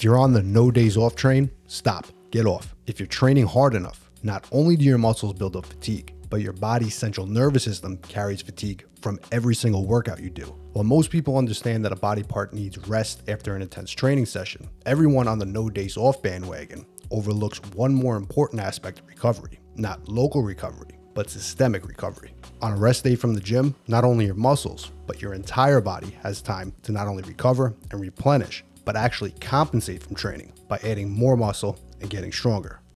If you're on the no days off train, stop, get off. If you're training hard enough, not only do your muscles build up fatigue, but your body's central nervous system carries fatigue from every single workout you do. While most people understand that a body part needs rest after an intense training session, everyone on the no days off bandwagon overlooks one more important aspect of recovery, not local recovery, but systemic recovery. On a rest day from the gym, not only your muscles, but your entire body has time to not only recover and replenish, but actually compensate from training by adding more muscle and getting stronger.